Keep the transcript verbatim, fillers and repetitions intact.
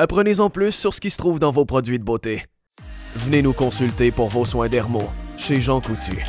Apprenez-en plus sur ce qui se trouve dans vos produits de beauté. Venez nous consulter pour vos soins dermaux chez Jean Coutu.